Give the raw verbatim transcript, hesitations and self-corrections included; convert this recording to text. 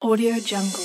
AudioJungle.